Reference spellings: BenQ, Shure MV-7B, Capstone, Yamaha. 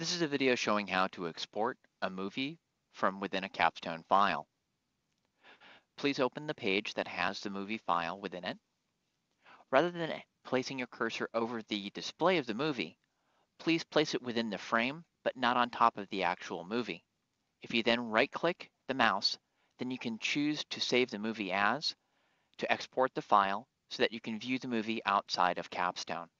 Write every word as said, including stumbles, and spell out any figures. This is a video showing how to export a movie from within a Capstone file. Please open the page that has the movie file within it. Rather than placing your cursor over the display of the movie, please place it within the frame, but not on top of the actual movie. If you then right-click the mouse, then you can choose to save the movie as, to export the file so that you can view the movie outside of Capstone.